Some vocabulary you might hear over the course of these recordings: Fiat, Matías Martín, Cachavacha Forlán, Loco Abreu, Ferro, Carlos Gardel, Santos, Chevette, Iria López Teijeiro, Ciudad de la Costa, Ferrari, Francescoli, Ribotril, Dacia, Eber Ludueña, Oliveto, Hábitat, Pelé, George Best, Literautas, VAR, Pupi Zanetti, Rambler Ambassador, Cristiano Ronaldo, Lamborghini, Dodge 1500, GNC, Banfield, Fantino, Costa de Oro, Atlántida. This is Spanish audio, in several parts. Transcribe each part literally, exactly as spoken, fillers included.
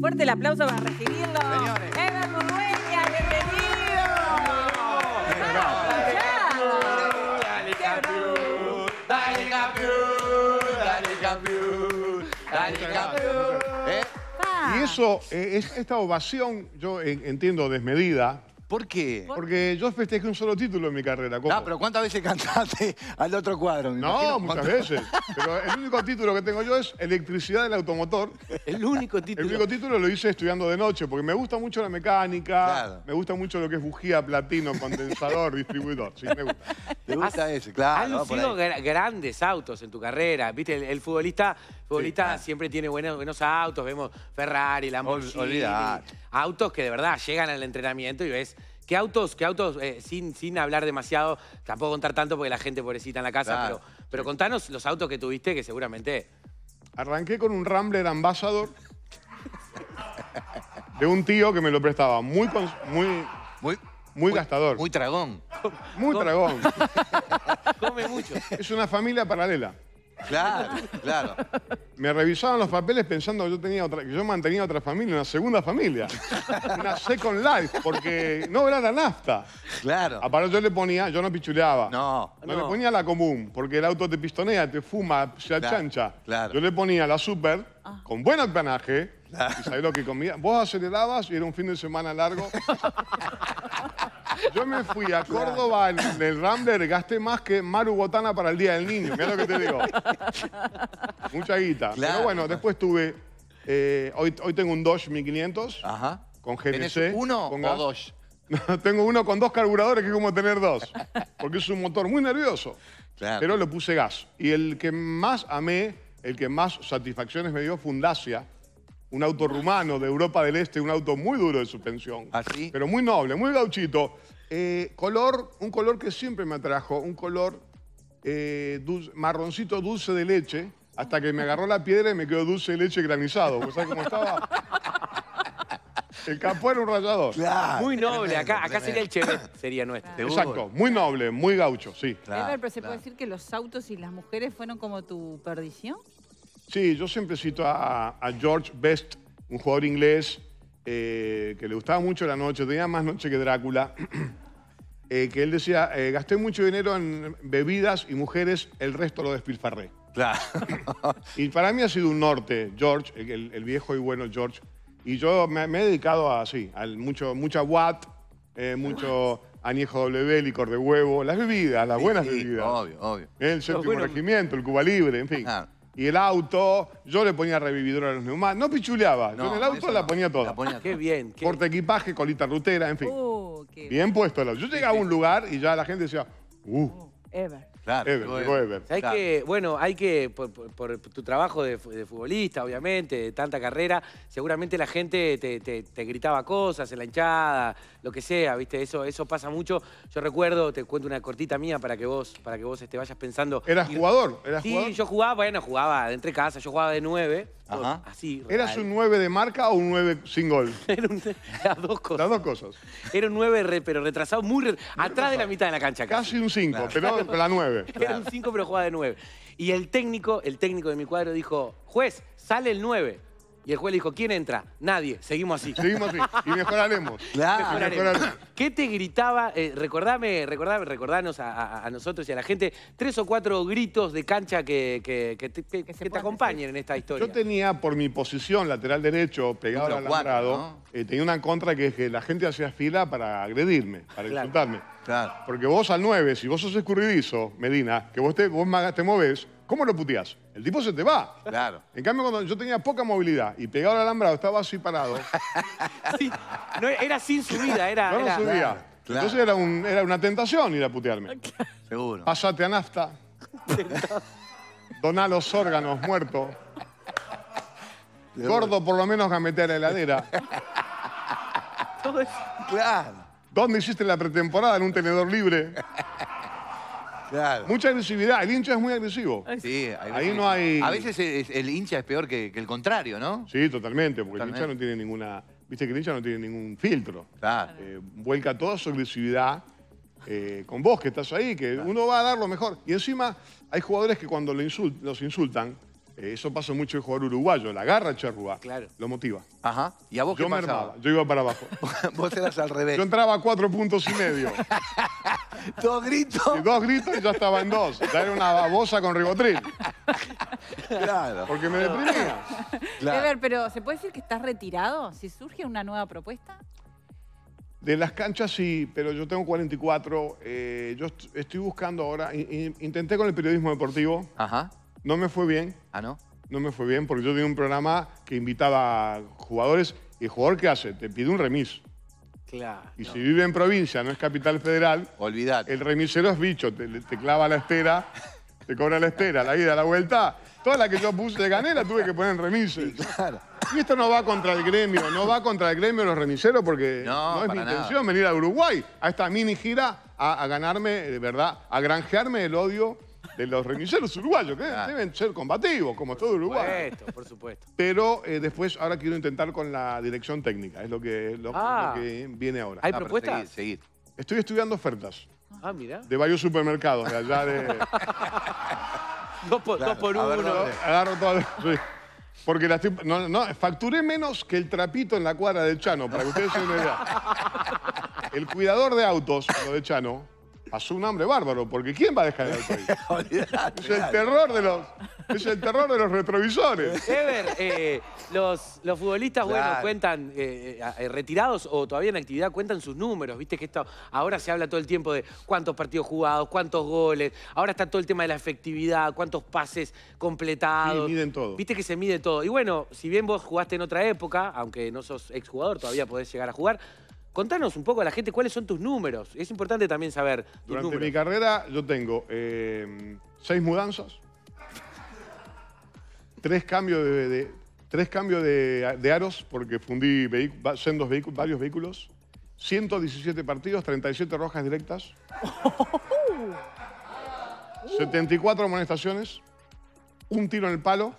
Fuerte el aplauso para recibirlo. Señores. Eber Ludueña, bienvenido. Dale campeón, dale campeón, dale campeón. Y eso, eh, es, esta ovación, yo eh, entiendo desmedida. ¿Por qué? Porque yo festejé un solo título en mi carrera. ¿Cómo? No, pero ¿cuántas veces cantaste al otro cuadro? No, muchas cuánto... veces. Pero el único título que tengo yo es Electricidad del Automotor. ¿El único título? El único título lo hice estudiando de noche, porque me gusta mucho la mecánica, claro. Me gusta mucho lo que es bujía, platino, condensador, distribuidor. Sí, me gusta. ¿Te gusta eso? Claro. Han sido gra grandes autos en tu carrera. Viste, el, el futbolista, futbolista sí, claro. siempre tiene buenos, buenos autos. Vemos Ferrari, Lamborghini. Olvidar. Autos que de verdad llegan al entrenamiento y ves... ¿Qué autos? ¿Qué autos? Eh, sin, sin hablar demasiado, tampoco contar tanto porque la gente pobrecita en la casa, claro. pero, pero contanos los autos que tuviste que seguramente... Arranqué con un Rambler Ambassador de un tío que me lo prestaba, muy, cons, muy, muy, muy gastador. Muy tragón. Muy Come. tragón. Come mucho. Es una familia paralela. Claro, claro. Me revisaban los papeles pensando que yo, tenía otra, que yo mantenía otra familia, una segunda familia. Una second life, porque no era la nafta. Claro. Aparte yo le ponía, yo no pichuleaba. No. No, no. le ponía la común, porque el auto te pistonea, te fuma, se achancha. Claro, claro. Yo le ponía la super, con buen alpanaje, claro. y sabés lo que comía. Vos acelerabas y era un fin de semana largo. Yo me fui a Córdoba en el, el Rambler, gasté más que Maru Botana para el Día del Niño. Mirá lo que te digo. Mucha guita. Claro. Pero bueno, después tuve... Eh, hoy, hoy tengo un Dodge mil quinientos. Ajá. Con G N C. ¿Tenés uno con o dos? No, tengo uno con dos carburadores, que es como tener dos. Porque es un motor muy nervioso. Claro. Pero le puse gas. Y el que más amé, el que más satisfacciones me dio fue un Dacia. Un auto rumano de Europa del Este, un auto muy duro de suspensión. ¿Así? Pero muy noble, muy gauchito. Eh, color, un color que siempre me atrajo, un color eh, dulce, marroncito dulce de leche, hasta que me agarró la piedra y me quedó dulce de leche granizado. ¿Vos sabés cómo estaba? El capó era un rayador. Claro, muy noble, tremendo, acá, acá sería el Chevette, sería nuestro. Claro. Exacto, muy noble, muy gaucho, sí. Claro, pero ¿se claro. puede decir que los autos y las mujeres fueron como tu perdición? Sí, yo siempre cito a, a George Best, un jugador inglés eh, que le gustaba mucho la noche, tenía más noche que Drácula, eh, que él decía, eh, gasté mucho dinero en bebidas y mujeres, el resto lo despilfarré. Claro. Y para mí ha sido un norte, George, el, el viejo y bueno George. Y yo me, me he dedicado a, sí, a mucho, mucha Watt, eh, mucho... añejo doble ve, licor de huevo, las bebidas, las sí, buenas sí, bebidas. Obvio, obvio. El séptimo bueno, regimiento, el Cuba Libre, en fin. Claro. Y el auto, yo le ponía revividora a los neumáticos. No pichuleaba, no, yo en el auto la no. ponía toda. La ponía qué bien. Qué... Porta equipaje, colita rutera, en fin. Oh, qué bien, bien puesto el auto. Yo llegaba a un lugar y ya la gente decía, uh. Oh, Eber. Claro, Eber, Eber. Eber. Hay claro. que, bueno, hay que, por, por, por tu trabajo de, de futbolista, obviamente, de tanta carrera, seguramente la gente te, te, te gritaba cosas en la hinchada, lo que sea, ¿viste? Eso, eso pasa mucho. Yo recuerdo, te cuento una cortita mía para que vos, para que vos te vayas pensando. ¿Eras jugador? ¿Eras sí, jugador? Yo jugaba, bueno, jugaba de entre casa, yo jugaba de nueve. Ajá. Así, ¿eras un nueve de marca o un nueve sin gol? Era un, las dos cosas. Las dos cosas. Era un nueve, re, pero retrasado, muy, re, muy atrás retrasado. De la mitad de la cancha. Casi, casi un cinco, claro. pero, pero la nueve. Era claro. un cinco, pero jugaba de nueve. Y el técnico, el técnico de mi cuadro dijo, juez, sale el nueve. Y el juez le dijo, ¿quién entra? Nadie. Seguimos así. Seguimos así. Y mejoraremos. Claro. Mejoraremos. Mejoraremos. ¿Qué te gritaba? Eh, recordame, recordame, recordanos a, a, a nosotros y a la gente tres o cuatro gritos de cancha que, que, que, que, que, que te acompañen en esta historia. Yo tenía, por mi posición lateral derecho, pegado al alambrado, ¿no? eh, tenía una contra que es que la gente hacía fila para agredirme, para claro. insultarme. Claro. Porque vos al nueve, si vos sos escurridizo, Medina, que vos te, vos te movés, ¿cómo lo puteás? El tipo se te va. Claro. En cambio, cuando yo tenía poca movilidad y pegado al alambrado, estaba así parado. Sí. No, era sin subida, era... No, no era... subía. Claro, claro. Entonces era, un, era una tentación ir a putearme. Claro. Seguro. Pásate a nafta. Doná los órganos muertos. Gordo por lo menos gamete a la heladera. Todo eso. Claro. ¿Dónde hiciste la pretemporada? En un tenedor libre. Claro. Mucha agresividad. El hincha es muy agresivo. Sí, hay ahí no hay... A veces es, el hincha es peor que, que el contrario, ¿no? Sí, totalmente, porque totalmente. El hincha no tiene ninguna... Viste que el hincha no tiene ningún filtro. Claro. Eh, vuelca toda su agresividad eh, con vos, que estás ahí, que claro. uno va a dar lo mejor. Y encima hay jugadores que cuando lo insult, los insultan, Eso pasó mucho de jugador uruguayo. La garra charrúa. Claro. Lo motiva. Ajá. ¿Y a vos yo qué pasaba? Armaba, yo iba para abajo. Vos eras al revés. Yo entraba a cuatro puntos y medio. Dos gritos. Y dos gritos y ya estaba en dos. Ya era una babosa con ribotril. Claro. Porque me deprimía. Claro. Eber, pero ¿se puede decir que estás retirado? ¿Si surge una nueva propuesta? De las canchas sí, pero yo tengo cuarenta y cuatro. Eh, yo estoy buscando ahora... In, in, intenté con el periodismo deportivo. Ajá. No me fue bien. ¿Ah, no? No me fue bien porque yo tenía un programa que invitaba jugadores. ¿Y el jugador qué hace? Te pide un remis. Claro. Y no. Si vive en provincia, no es capital federal... Olvidate. El remisero es bicho. Te, te clava la espera, te cobra la espera, la ida, la vuelta. Toda la que yo puse de ganera tuve que poner en remises. Sí, claro. Y esto no va contra el gremio, no va contra el gremio los remiseros porque no, no es mi intención nada. Venir a Uruguay a esta mini gira a, a ganarme, de verdad, a granjearme el odio de los remiseros uruguayos, que claro. Deben ser combativos, como todo Uruguay. Por supuesto, por supuesto. Pero eh, después, ahora quiero intentar con la dirección técnica, es lo que, lo, ah. lo que viene ahora. ¿Hay ah, propuestas? Seguir. Estoy estudiando ofertas. Ah, mira. De varios supermercados, de allá de... Dos por, claro, dos por uno. Ver, agarro todo. Sí. Porque la estoy, no, no, facturé menos que el trapito en la cuadra del Chano, para que ustedes se den una idea. El cuidador de autos, lo de Chano, pasó un hambre bárbaro, porque ¿quién va a dejar el auto ahí? Es el terror de los, es el terror de los retrovisores. Eber, eh, los, los futbolistas, claro. Bueno, cuentan, eh, eh, retirados o todavía en actividad, cuentan sus números. Viste que esto ahora se habla todo el tiempo de cuántos partidos jugados, cuántos goles. Ahora está todo el tema de la efectividad, cuántos pases completados. Sí, miden todo. Viste que se mide todo. Y bueno, si bien vos jugaste en otra época, aunque no sos exjugador, todavía podés llegar a jugar. Contanos un poco a la gente cuáles son tus números. Es importante también saber tus números. Durante mi carrera yo tengo eh, seis mudanzas, tres cambios de, de, tres cambios de, de aros, porque fundí vehic- sendos vehículos, varios vehículos, ciento diecisiete partidos, treinta y siete rojas directas, setenta y cuatro amonestaciones, un tiro en el palo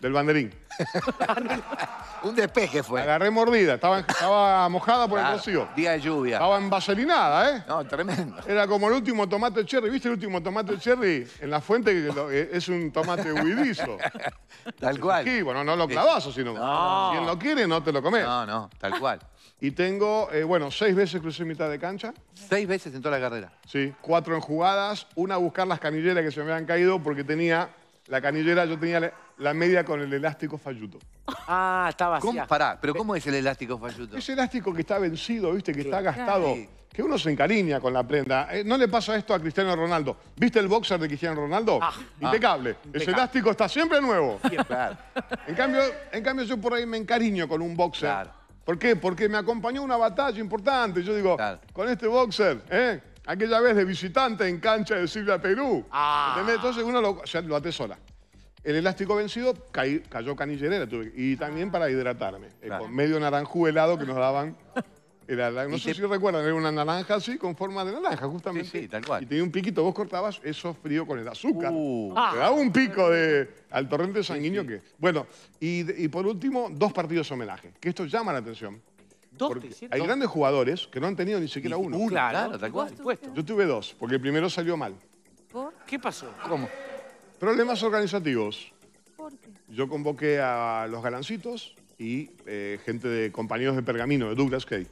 del banderín. Un despeje fue. Agarré mordida, estaba, estaba mojada por claro, el rocío. Día de lluvia. Estaba envaselinada, ¿eh? No, tremendo. Era como el último tomate cherry. ¿Viste el último tomate cherry? En la fuente que es un tomate huidizo. Tal cual. Sí, bueno, no lo clavas, sino... No. Quien lo quiere no te lo comes. No, no, tal cual. Y tengo, eh, bueno, seis veces crucé mitad de cancha. ¿Seis veces en toda la carrera? Sí, cuatro en jugadas, una a buscar las canilleras que se me habían caído porque tenía... La canillera, yo tenía la, la media con el elástico falluto. Ah, está vacía. ¿Cómo, pará, pero ¿cómo es el elástico falluto? Es elástico que está vencido, ¿viste? Que está gastado. Ay. Que uno se encariña con la prenda. Eh, no le pasa esto a Cristiano Ronaldo. ¿Viste el boxer de Cristiano Ronaldo? Ah, impecable. Ah, impecable. Ese elástico está siempre nuevo. Siempre. Claro. En cambio, en cambio, yo por ahí me encariño con un boxer. Claro. ¿Por qué? Porque me acompañó una batalla importante. Yo digo, claro. Con este boxer, ¿eh? Aquella vez de visitante en cancha de Silvia Perú. Ah. ¿Entendés? Entonces uno lo, o sea, lo atesora. El elástico vencido caí, cayó canillerera. Tuve, y también para hidratarme. Claro. Eh, con medio naranjú helado que nos daban. Era, no sé te... si recuerdan, era una naranja así, con forma de naranja, justamente. Sí, sí, tal cual. Y tenía un piquito. Vos cortabas eso frío con el azúcar. Uh. Te daba un pico de, al torrente sanguíneo sí, sí. que... Bueno, y, y por último, dos partidos homenaje. Que esto llama la atención. Porque hay dos. Grandes jugadores que no han tenido ni siquiera uno. Uh, claro, tal cual. Yo tuve dos, porque el primero salió mal. ¿Por qué pasó? ¿Cómo? Problemas organizativos. ¿Por qué? Yo convoqué a los galancitos y eh, gente de compañeros de pergamino, de Douglas Kay.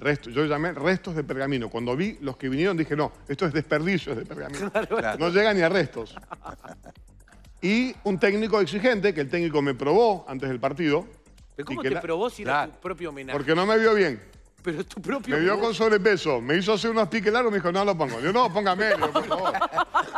Resto, yo llamé restos de pergamino. Cuando vi los que vinieron dije, no, esto es desperdicio de pergamino. Claro, claro. No llega ni a restos. Y un técnico exigente, que el técnico me probó antes del partido. ¿Pero cómo te la... probó si claro. era tu propio homenaje? Porque no me vio bien. Pero tu propio... Me vio con sobrepeso. Me hizo hacer unos piques largos y me dijo, no lo pongo. Yo, no, póngame, no, por favor.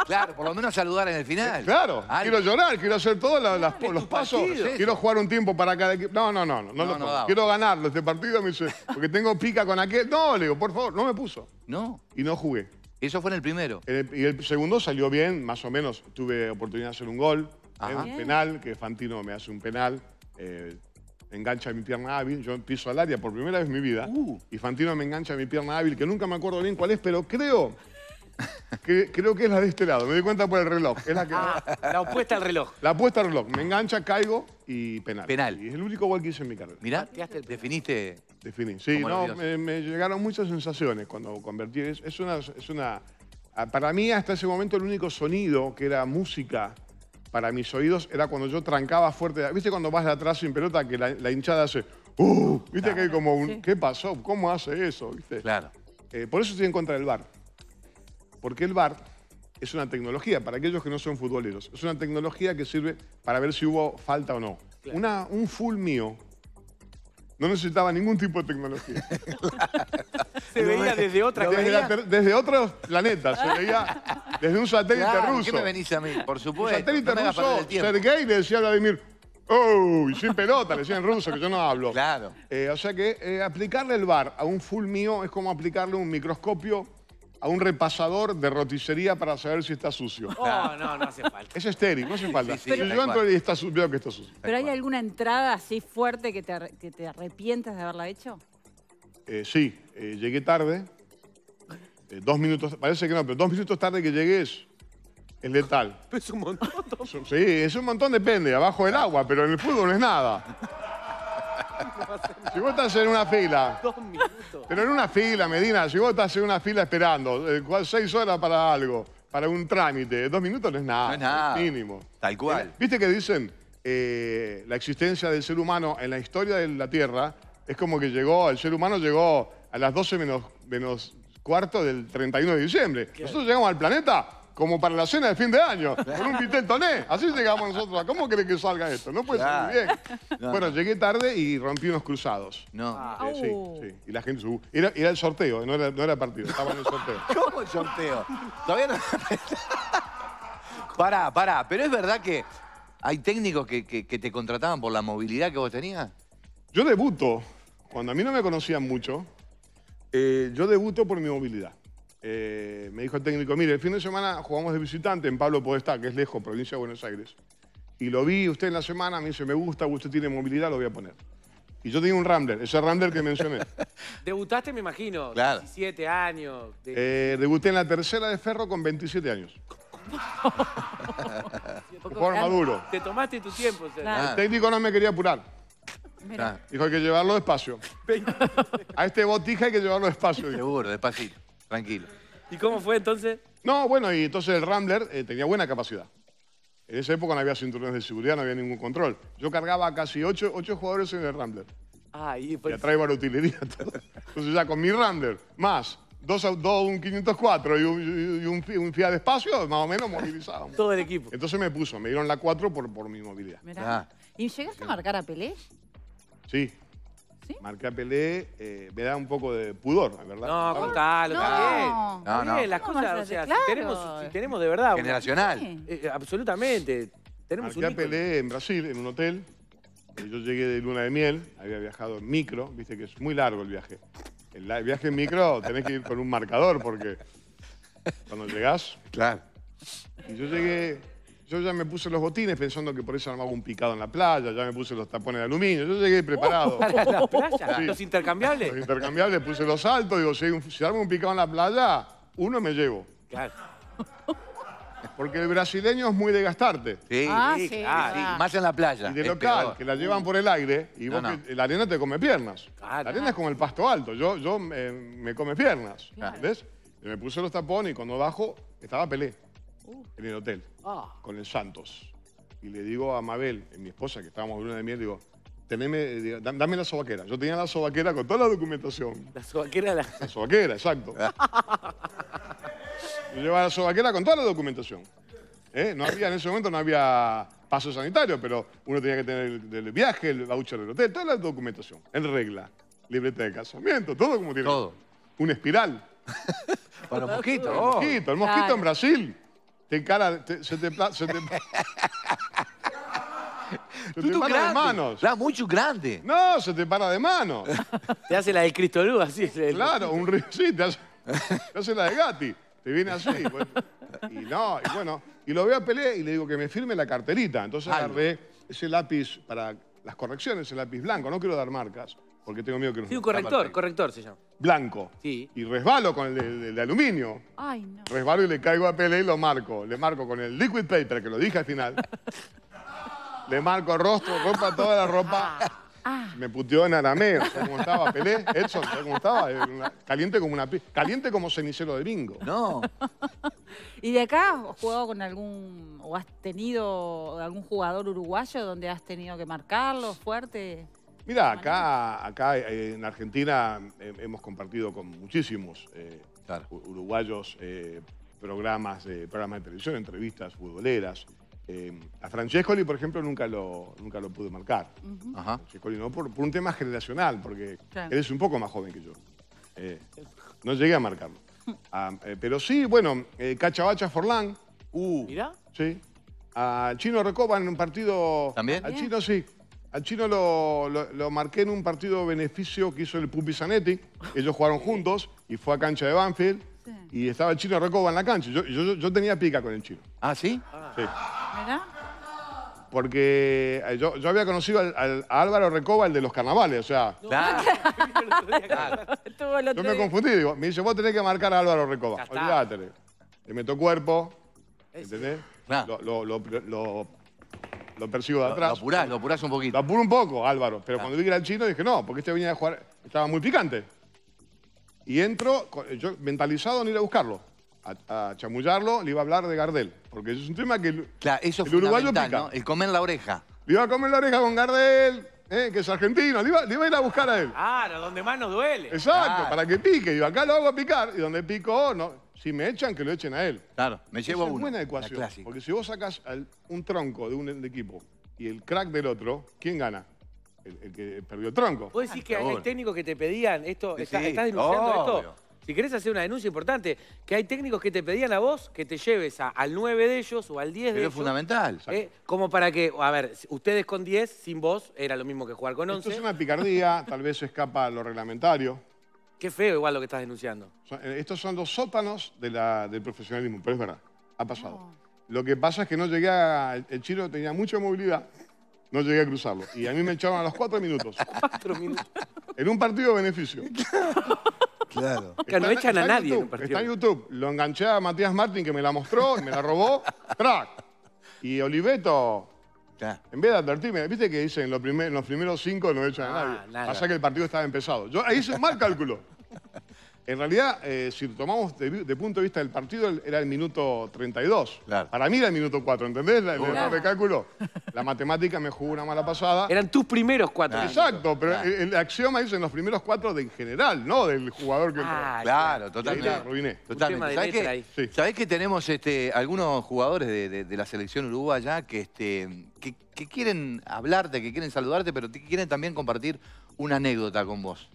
Claro, por lo menos saludar en el final. Claro. Algo. Quiero llorar, quiero hacer todos los, los, los pasos. Partido. Quiero jugar un tiempo para cada equipo. No, no, no. no, no, no, no quiero ganarlo este partido. Me dice, porque tengo pica con aquel. No, le digo, por favor, no me puso. No. Y no jugué. Eso fue en el primero. El, y el segundo salió bien, más o menos. Tuve oportunidad de hacer un gol. Eh, un penal, que Fantino me hace un penal. Eh, Engancha mi pierna hábil, yo piso al área por primera vez en mi vida. Uh. Y Fantino me engancha mi pierna hábil, que nunca me acuerdo bien cuál es, pero creo que, creo que es la de este lado. Me di cuenta por el reloj. Es la, que... ah, la opuesta al reloj. La opuesta al reloj. Me engancha, caigo y penal. Penal. Y es el único gol que hice en mi carrera. Mirá, definiste... Definí, sí. No, me, me llegaron muchas sensaciones cuando convertí. Es, es, una, es una... Para mí, hasta ese momento, el único sonido que era música... para mis oídos era cuando yo trancaba fuerte. ¿Viste cuando vas de atrás sin pelota que la, la hinchada hace... Uh, ¿Viste claro, que hay como un... Sí. ¿Qué pasó? ¿Cómo hace eso? ¿Viste? Claro. Eh, por eso estoy en contra del V A R. Porque el V A R es una tecnología, para aquellos que no son futboleros, es una tecnología que sirve para ver si hubo falta o no. Claro. Una, un full mío no necesitaba ningún tipo de tecnología. Se veía desde otra desde, la, desde otro planeta, se veía desde un satélite claro, ruso. ¿Qué me venís a mí? Por supuesto. Un satélite no ruso, Sergei le decía a Vladimir, ¡oh! Y sin pelota, le decía en ruso, que yo no hablo. Claro. Eh, o sea que eh, aplicarle el V A R a un full mío es como aplicarle un microscopio a un repasador de roticería para saber si está sucio. Oh, no, no hace falta. Es estéril, no hace falta. Sí, sí, yo entro y está, veo que está sucio. ¿Pero hay alguna entrada así fuerte que te, que te arrepientes de haberla hecho? Eh, sí, eh, llegué tarde. Eh, dos minutos, parece que no, pero dos minutos tarde que llegué es, es letal. Pero es un montón. Sí, es un montón, depende, abajo del agua, pero en el fútbol no es nada. Si vos estás en una fila, dos minutos. Pero en una fila, Medina, si vos estás en una fila esperando, eh, seis horas para algo, para un trámite, dos minutos no es nada, no es nada. Mínimo. Tal cual. Viste que dicen eh, la existencia del ser humano en la historia de la Tierra es como que llegó, el ser humano llegó a las doce menos cuarto del treinta y uno de diciembre. ¿Qué? Nosotros llegamos al planeta como para la cena de fin de año, con un pitel toné. Así llegamos nosotros. ¿Cómo crees que salga esto? No puede claro. ser muy bien. No. Bueno, llegué tarde y rompí unos cruzados. No. Ah. Eh, sí, sí. Y la gente subió. Era, era el sorteo, no era, no era partido. Estaba en el sorteo. ¿Cómo el sorteo? Todavía no... Pará, pará. Pero es verdad que hay técnicos que, que, que te contrataban por la movilidad que vos tenías. Yo debuto. Cuando a mí no me conocían mucho, eh, yo debuto por mi movilidad. Eh, me dijo el técnico, mire, el fin de semana jugamos de visitante en Pablo Podestá, que es lejos, provincia de Buenos Aires. Y lo vi usted en la semana, me dice, me gusta, usted tiene movilidad, lo voy a poner. Y yo tenía un Rambler, ese Rambler que mencioné. Debutaste, me imagino, claro. diecisiete años. De... Eh, debuté en la tercera de Ferro con veintisiete años. Jugador maduro. Te tomaste tu tiempo. O sea. Claro. El técnico no me quería apurar. Claro. Dijo, hay que llevarlo despacio. A este botija hay que llevarlo despacio. Seguro, despacito. Tranquilo. ¿Y cómo fue entonces? No, bueno, y entonces el Rambler eh, tenía buena capacidad. En esa época no había cinturones de seguridad, no había ningún control. Yo cargaba casi ocho, ocho jugadores en el Rambler. Ah, y... Pues... Y atrae barutilería todo. Entonces ya con mi Rambler, más dos, dos un quinientos cuatro y un, y un, un Fiat Espacio, más o menos movilizábamos. Todo el equipo. Entonces me puso, me dieron la cuatro por, por mi movilidad. Ah. ¿Y llegaste sí. a marcar a Pelé? Sí. ¿Sí? Marqué a Pelé, eh, me da un poco de pudor, ¿verdad? No, contalo, no. también. No, no. Bien, las no, cosas, o sea, claro. si, tenemos, si tenemos de verdad... Generacional. Una, eh, absolutamente. Tenemos Marqué un a Pelé en Brasil, en un hotel. Eh, yo llegué de luna de miel, había viajado en micro. Viste que es muy largo el viaje. El, el viaje en micro tenés que ir con un marcador porque cuando llegás... Claro. Y yo llegué... Yo ya me puse los botines pensando que por eso armaba un picado en la playa, ya me puse los tapones de aluminio, yo llegué preparado. ¿Para la playa? Sí. ¿Los intercambiables? Los intercambiables, puse los saltos, digo, si, si armo un picado en la playa, uno me llevo. Claro. Porque el brasileño es muy de gastarte. Sí, ah, sí, claro. sí. Más en la playa. Y de local, que la llevan por el aire y no, vos no. Que, la arena te come piernas. Claro. La arena es como el pasto alto, yo, yo eh, me come piernas, claro. ¿Ves? Y me puse los tapones y cuando bajo estaba Pelé. Uh. En el hotel, ah. con el Santos. Y le digo a Mabel, mi esposa, que estábamos de luna de miel, digo, teneme, dame la sobaquera. Yo tenía la sobaquera con toda la documentación. La sobaquera. La, la sobaquera, exacto. Yo llevaba la sobaquera con toda la documentación. ¿Eh? No había, en ese momento no había paso sanitario, pero uno tenía que tener el, el viaje, el voucher del hotel, toda la documentación, en regla. Libreta de casamiento, todo como tiene. Todo. Una espiral. Para los mosquitos. Para el mosquito, el mosquito en Brasil. Te encara, te, se te... Se te, se te para grande. de manos. Claro, mucho grande. No, se te para de manos. Te hace la de Cristolú, así. Claro, un río, sí, te hace, te hace la de Gatti. Te viene así. Bueno, y no, y bueno, y lo veo a Pelé y le digo que me firme la carterita. Entonces Ay. agarré ese lápiz para las correcciones, el lápiz blanco. No quiero dar marcas, porque tengo miedo que no... Sí, un corrector, corrector se llama. Blanco. Sí. Y resbalo con el de, de, de aluminio. Ay, no. Resbalo y le caigo a Pelé y lo marco. Le marco con el liquid paper, que lo dije al final. Le marco rostro, ropa, toda la ropa. Ah. Me puteó en arameo. ¿Sabes cómo estaba Pelé? Edson, ¿sabes cómo estaba? Caliente como una... Caliente como cenicero de bingo. No. ¿Y de acá has jugado con algún... o has tenido algún jugador uruguayo donde has tenido que marcarlo fuerte? Mira, acá, acá en Argentina hemos compartido con muchísimos eh, claro. uruguayos eh, programas, eh, programas de televisión, entrevistas futboleras. Eh, a Francescoli, por ejemplo, nunca lo, nunca lo pude marcar. Uh-huh. Ajá. Francescoli no, por, por un tema generacional, porque claro. él es un poco más joven que yo. Eh, no llegué a marcarlo. Ah, eh, pero sí, bueno, eh, Cachavacha Forlán. Uh, ¿Mirá? Sí. Al Chino Recoba en un partido... ¿También? Al Chino, sí. Al Chino lo, lo, lo marqué en un partido de beneficio que hizo el Pupi Zanetti. Ellos jugaron juntos y fue a cancha de Banfield. Sí. Y estaba el Chino Recoba en la cancha. Yo, yo, yo tenía pica con el Chino. ¿Ah, sí? Sí. ¿Verdad? Porque yo, yo había conocido al, al, a Álvaro Recoba, el de los carnavales, o sea... Claro. Yo me confundí, digo, me dice, vos tenés que marcar a Álvaro Recoba. Olvídate. Le meto cuerpo, ¿entendés? Claro. Lo, lo, lo, lo, lo persigo de atrás. Lo apurás, lo apurás un poquito. Lo apuro un poco, Álvaro. Pero claro. cuando vi que era el Chino, dije, no, porque este venía a jugar... Estaba muy picante. Y entro, yo mentalizado en ir a buscarlo, a, a chamullarlo, le iba a hablar de Gardel. Porque eso es un tema que el, claro, eso el uruguayo pica. ¿No? El comer la oreja. Le iba a comer la oreja con Gardel, eh, que es argentino. Le iba, le iba a ir a buscar a él. Claro, donde más nos duele. Exacto, claro. para que pique. Y acá lo hago a picar. Y donde pico, no, si me echan, que lo echen a él. Claro, me llevo a uno. Es buena ecuación. Porque si vos sacás al, un tronco de un de equipo y el crack del otro, ¿quién gana? El, el que perdió el tronco. ¿Vos decís que hay técnicos que te pedían esto? Sí, está, sí. ¿Estás denunciando oh, esto? Si querés hacer una denuncia importante, que hay técnicos que te pedían a vos que te lleves a, al nueve de ellos o al diez de ellos. Pero es fundamental. Eh, como para que, a ver, ustedes con diez, sin vos, era lo mismo que jugar con once. Esto es una picardía, tal vez escapa a lo reglamentario. Qué feo igual lo que estás denunciando. Son, estos son los sótanos de la, del profesionalismo, pero es verdad, ha pasado. No. Lo que pasa es que no llegué a... El Chino tenía mucha movilidad. No llegué a cruzarlo. Y a mí me echaron a los cuatro minutos. ¿Cuatro minutos? En un partido de beneficio. Claro. Que no echan a nadie en un partido. Está en YouTube. Lo enganché a Matías Martín, que me la mostró, me la robó. ¡Trac! Y Oliveto, claro. en vez de advertirme, ¿viste que dicen? Los primer, los primeros cinco no echan ah, a nadie. Nada. Pasa que el partido estaba empezado. Yo ahí hice un mal cálculo. En realidad, eh, si tomamos de, de punto de vista del partido, era el minuto treinta y dos. Claro. Para mí era el minuto cuatro, ¿entendés? El error claro. de cálculo. La matemática me jugó una mala pasada. Eran tus primeros cuatro. Claro. Exacto, pero claro. el, el axioma dicen los primeros cuatro de en general, no del jugador que... Ah, claro, totalmente. Ahí la arruiné. Totalmente. ¿Sabés que, sí. ¿Sabés que tenemos este, algunos jugadores de, de, de la selección uruguaya que, este, que, que quieren hablarte, que quieren saludarte, pero que quieren también compartir una anécdota con vos?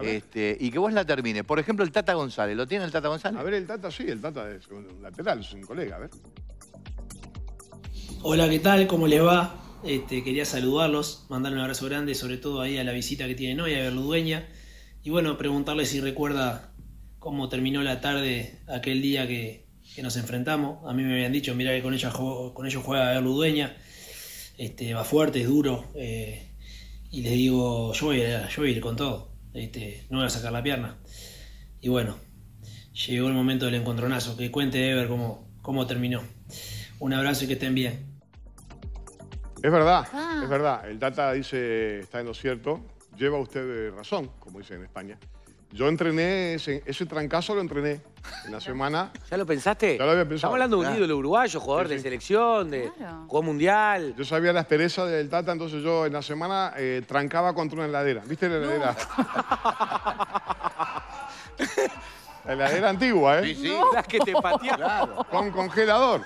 Este, y que vos la termines. Por ejemplo, el Tata González. ¿Lo tiene el Tata González? A ver, el Tata sí, el Tata es un lateral, es un colega, a ver. Hola, ¿qué tal? ¿Cómo les va? Este, quería saludarlos, mandarle un abrazo grande, sobre todo ahí a la visita que tienen hoy, a Eber Ludueña. Y bueno, preguntarle si recuerda cómo terminó la tarde aquel día que, que nos enfrentamos. A mí me habían dicho, mirá que con, ella, con ellos juega Eber Ludueña. Este, va fuerte, es duro. Eh, y les digo, yo voy a, yo voy a ir con todo. Este, no voy a sacar la pierna. Y bueno, llegó el momento del encontronazo. Que cuente Eber cómo, cómo terminó. Un abrazo y que estén bien. Es verdad, ah. es verdad. El Tata dice, está en lo cierto. Lleva usted razón, como dicen en España. Yo entrené, ese, ese trancazo lo entrené en la semana. ¿Ya lo pensaste? Ya lo había pensado. Estamos hablando de un ídolo uruguayo, jugador sí, sí. de selección, de claro. juego mundial. Yo sabía la aspereza del Tata, entonces yo en la semana eh, trancaba contra una heladera. ¿Viste la heladera? No. La heladera antigua, ¿eh? Sí, sí. No. Las que te pateaban. Claro. Con congelador.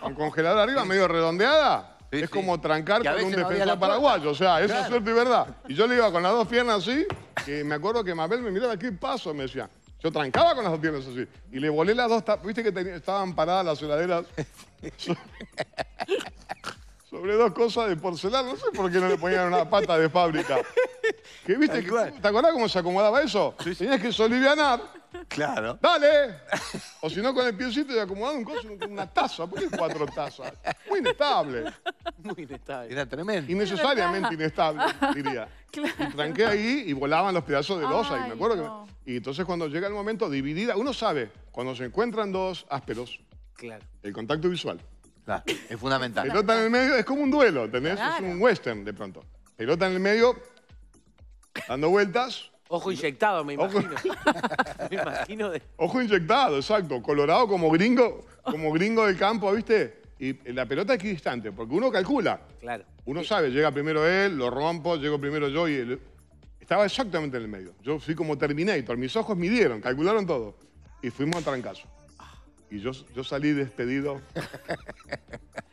Con congelador arriba, medio redondeada. Sí, es sí. como trancar con un defensor no paraguayo, o sea, eso claro. es suerte y verdad. Y yo le iba con las dos piernas así, que me acuerdo que Mabel me miraba, ¿qué paso? Me decía, yo trancaba con las dos piernas así. Y le volé las dos, viste que tenía, estaban paradas las heladeras sobre, sobre dos cosas de porcelana, no sé por qué no le ponían una pata de fábrica. Que, ¿viste? Que, ¿te acordás cómo se acomodaba eso? Sí, sí. Tenías que solivianar. Claro. ¡Dale! O si no, con el piecito y acomodado un coso, una taza. ¿Por qué cuatro tazas? Muy inestable. Muy inestable. Era tremendo. Innecesariamente inestable, diría. Claro. Y tranqué ahí y volaban los pedazos de losa. Ay, y me acuerdo no. que... Y entonces cuando llega el momento, dividida... Uno sabe, cuando se encuentran dos ásperos, claro. el contacto visual. Claro, es fundamental. El otro en el medio es como un duelo, ¿entendés? Claro. Es un western, de pronto. Pelota en el medio, dando vueltas. Ojo inyectado, me imagino. Ojo, me imagino de... Ojo inyectado, exacto. Colorado como gringo, como gringo del campo, ¿viste? Y la pelota es equidistante, porque uno calcula. Claro. Uno sí. sabe, llega primero él, lo rompo, llego primero yo y él... Estaba exactamente en el medio. Yo fui como Terminator. Mis ojos midieron, calcularon todo. Y fuimos a trancazo. Y yo, yo salí despedido.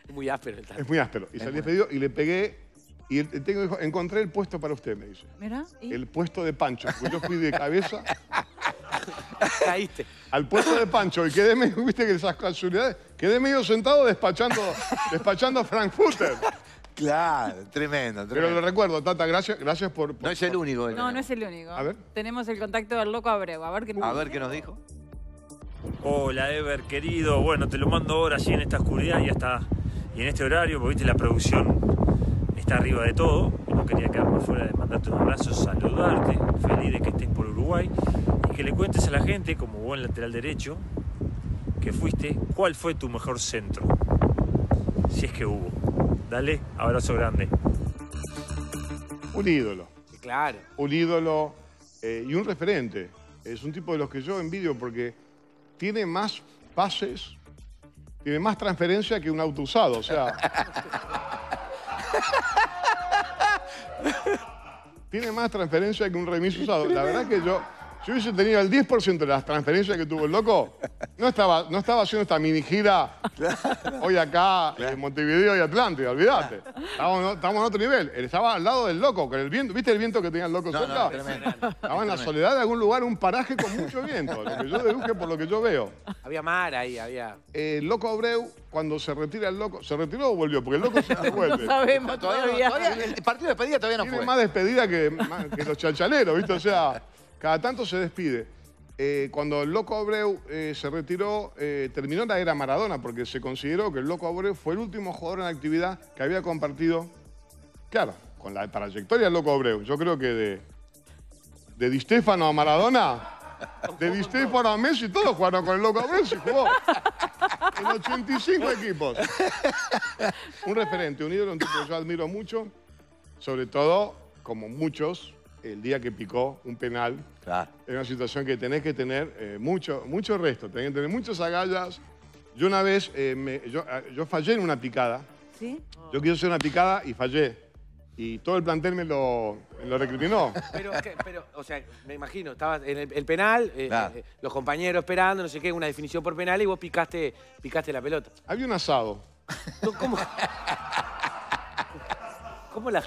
Es muy áspero el tanto. Es muy áspero. Y es salí bueno. despedido y le pegué. Y el técnico dijo, encontré el puesto para usted, me dice. ¿Mira? ¿Y? El puesto de Pancho. Porque yo fui de cabeza. Caíste. Al puesto de Pancho. Y quedé medio, viste que esas casualidades, quedé medio sentado despachando, despachando Frankfurter. Claro, tremendo, tremendo. Pero lo recuerdo, Tata, gracias, gracias por, por... No es el único. El no, no es el único. A ver. Tenemos el contacto del Loco Abreu. A ver qué, a ver qué nos dijo. Hola, Eber, querido. Bueno, te lo mando ahora así en esta oscuridad y hasta... Y en este horario, porque viste la producción está arriba de todo. No quería quedarme fuera de mandarte un abrazo, saludarte. Feliz de que estés por Uruguay. Y que le cuentes a la gente, como buen lateral derecho, que fuiste, cuál fue tu mejor centro. Si es que hubo. Dale, abrazo grande. Un ídolo. Claro. Un ídolo eh, y un referente. Es un tipo de los que yo envidio porque tiene más pases, tiene más transferencia que un auto usado. O sea... tiene más transferencia que un remis usado. La verdad que yo... Si hubiese tenido el diez por ciento de las transferencias que tuvo el Loco, no estaba, no estaba haciendo esta mini gira claro. hoy acá claro. en Montevideo y Atlántida, olvídate. Estamos, estamos en otro nivel. Él estaba al lado del Loco, con el viento. ¿Viste el viento que tenía el Loco no, cerca? No, tremendo. Estaba en la soledad de algún lugar, un paraje con mucho viento, lo que yo deduje por lo que yo veo. Había mar ahí, había... El Loco Abreu, cuando se retira el Loco... ¿Se retiró o volvió? Porque el Loco se devuelve. No sabemos todavía. todavía. todavía el partido de despedida todavía no fue. Tiene más despedida que, más, que los chanchaleros, ¿viste? O sea... Cada tanto se despide. Eh, cuando el Loco Abreu eh, se retiró, eh, terminó la era Maradona, porque se consideró que el Loco Abreu fue el último jugador en actividad que había compartido, claro, con la trayectoria del Loco Abreu. Yo creo que de, de Di Stéfano a Maradona, de Di Stéfano a Messi, todos jugaron con el Loco Abreu, se jugó en ochenta y cinco equipos. Un referente, un ídolo, un tipo que yo admiro mucho, sobre todo, como muchos, el día que picó un penal, claro. es una situación que tenés que tener eh, mucho, mucho resto, tenés que tener muchas agallas. Yo una vez, eh, me, yo, yo fallé en una picada. ¿Sí? Yo quise hacer una picada y fallé. Y todo el plantel me lo, me lo recriminó. Pero, pero, o sea, me imagino, estabas en el, el penal, eh, claro. eh, los compañeros esperando, no sé qué, una definición por penal y vos picaste, picaste la pelota. Había un asado. No, ¿cómo? ¿Cómo la...?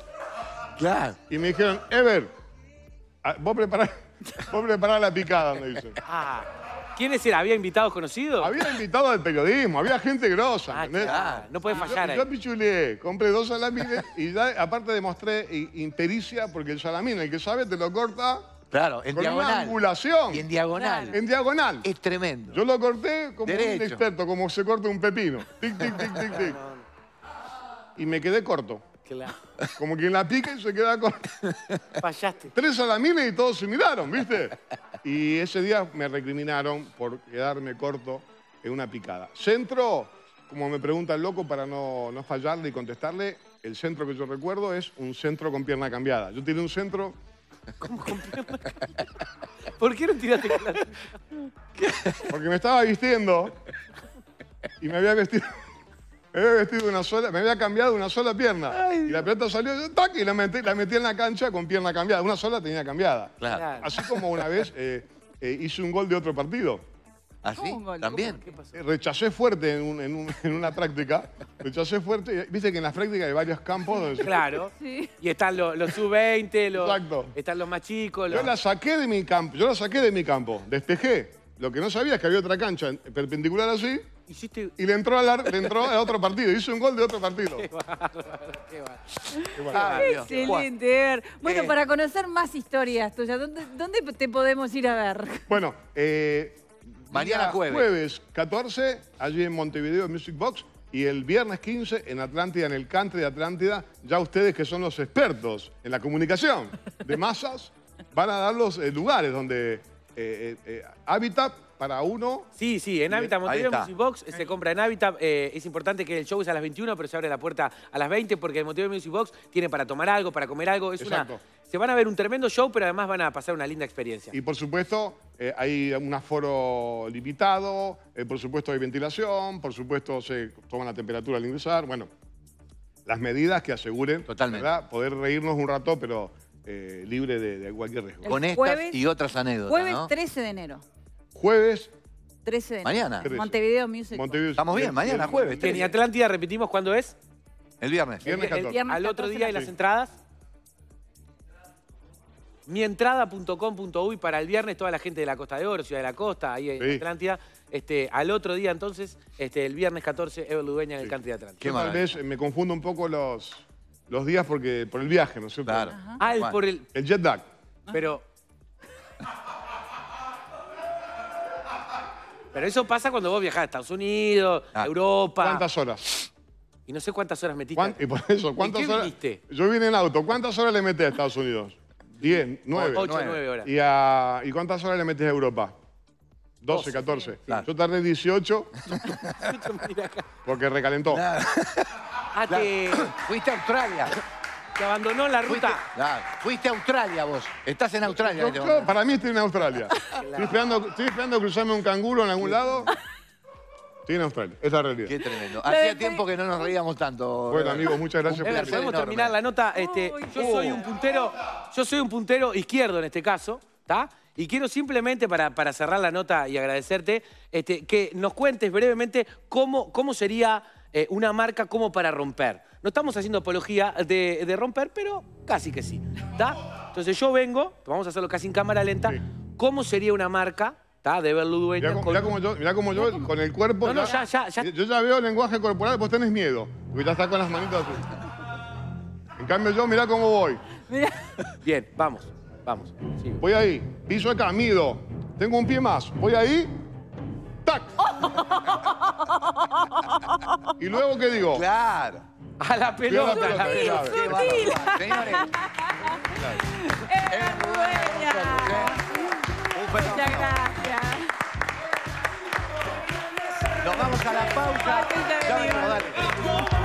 Claro. Y me dijeron, Eber... Vos preparás, vos preparás la picada, me dicen. Ah, ¿quiénes eran? ¿Había invitados conocidos? Había invitados del periodismo, había gente grosa. Ah, claro, no podés fallar yo, ahí. Yo pichulé, compré dos salamines y ya, aparte demostré impericia porque el salamín, el que sabe, te lo corta... Claro, en con diagonal. Una angulación. Y en diagonal. En diagonal. Es tremendo. Yo lo corté como Derecho. un experto, como se corta un pepino. Tic, tic, tic, tic, tic. Y me quedé corto. Claro. Como quien la pica y se queda con... Fallaste. Tres salamines y todos se miraron, ¿viste? Y ese día me recriminaron por quedarme corto en una picada. Centro, como me pregunta el Loco para no, no fallarle y contestarle, el centro que yo recuerdo es un centro con pierna cambiada. Yo tiré un centro... ¿Cómo con pierna cambiada? ¿Por qué no tiraste con la pierna? Porque me estaba vistiendo y me había vestido... Me había vestido una sola, me había cambiado una sola pierna. Ay, y la pelota salió, ¡tac! Y la metí, la metí en la cancha con pierna cambiada. Una sola tenía cambiada. Claro. Así como una vez eh, eh, hice un gol de otro partido. ¿Así? ¿Ah, ¿También? ¿Qué pasó? Eh, rechacé fuerte en, un, en, un, en una práctica. Rechacé fuerte. Viste que en las prácticas hay varios campos. Donde claro. Se... Sí. Y están los, los sub veinte, los, Exacto. están los más chicos. Los... Yo la saqué de mi campo. Yo la saqué de mi campo. Despejé. Lo que no sabía es que había otra cancha perpendicular así. Hiciste... Y le entró, a la, le entró a otro partido, hizo un gol de otro partido. Qué bárbaro, qué bárbaro. Qué bárbaro. Qué excelente, Eber. Bueno, eh. para conocer más historias tuyas, ¿dónde, dónde te podemos ir a ver? Bueno, eh, mañana jueves. jueves catorce, allí en Montevideo Music Box, y el viernes quince en Atlántida, en el Country de Atlántida, ya ustedes que son los expertos en la comunicación de masas, van a dar los eh, lugares donde eh, eh, Hábitat para uno. Sí, sí, en Hábitat, Montevideo Music Box se compra en Hábitat. Eh, es importante que el show es a las veintiuna, pero se abre la puerta a las veinte porque el Montevideo Music Box tiene para tomar algo, para comer algo. Es Exacto. una... Se van a ver un tremendo show, pero además van a pasar una linda experiencia. Y por supuesto, eh, hay un aforo limitado, eh, por supuesto hay ventilación, por supuesto se toma la temperatura al ingresar. Bueno, las medidas que aseguren, Totalmente. ¿verdad? Poder reírnos un rato, pero eh, libre de, de cualquier riesgo. Con estas y otras anécdotas, Jueves ¿no? trece de enero. Jueves... trece de enero. Mañana. trece. Montevideo Music. Montevideo. Estamos bien, mañana jueves. trece. En Atlántida repetimos, ¿cuándo es? El viernes. El viernes, el viernes al otro día y las sí. entradas... mi entrada punto com punto uy para el viernes, toda la gente de la Costa de Oro, Ciudad de la Costa, ahí en sí. Atlántida. Este, al otro día, entonces, este, el viernes catorce, Eber Ludueña en sí. el Country de Atlántida. Yo tal vez me confundo un poco los, los días porque por el viaje, ¿no es cierto? Claro. Ah, el, por el... El jet lag. Pero... Pero eso pasa cuando vos viajás a Estados Unidos, ah. a Europa. ¿Cuántas horas? Y no sé cuántas horas metiste. ¿Cuán... Y por eso, ¿cuántas horas? Viniste? Yo vine en auto. ¿Cuántas horas le metí a Estados Unidos? diez, nueve. ocho, nueve horas. ¿Y, a, ¿Y cuántas horas le metes a Europa? doce, catorce. Claro. Yo tardé dieciocho. Porque recalentó. Claro. Ah, claro. Te... Fuiste a Australia. Te abandonó la ruta. Fuiste, claro. Fuiste a Australia vos. Estás en Australia. Yo, yo, para mí estoy en Australia. Claro. Estoy esperando, estoy esperando cruzarme un canguro en algún lado. Estoy en Australia. Es la realidad. Qué tremendo. Hacía tiempo que no nos reíamos tanto. Bueno, amigos, muchas gracias por la invitación. Podemos terminar la nota. Este, yo soy un puntero. Yo soy un puntero izquierdo en este caso, ¿está? Y quiero simplemente, para, para cerrar la nota y agradecerte, este, que nos cuentes brevemente cómo, cómo sería eh, una marca como para romper. No estamos haciendo apología de, de romper, pero casi que sí, ¿está? Entonces yo vengo, vamos a hacerlo casi en cámara lenta, sí. ¿Cómo sería una marca? Está de verlo dueño. Mirá, con... mirá como yo, mirá como yo con el cuerpo... No, no, ya, ya, ya. Yo ya veo el lenguaje corporal, vos tenés miedo. Porque ya está con las manitas azules. En cambio yo, mirá cómo voy. Mirá. Bien, vamos, vamos. Sigo. Voy ahí, piso acá, mido. Tengo un pie más, voy ahí... ¡Tac! Oh. ¿Y luego qué digo? Claro. A la pelota. Sutil, a la pelota. Sutil. Señores. Muchas gracias. Nos vamos a la pausa. Ya venimos, dale.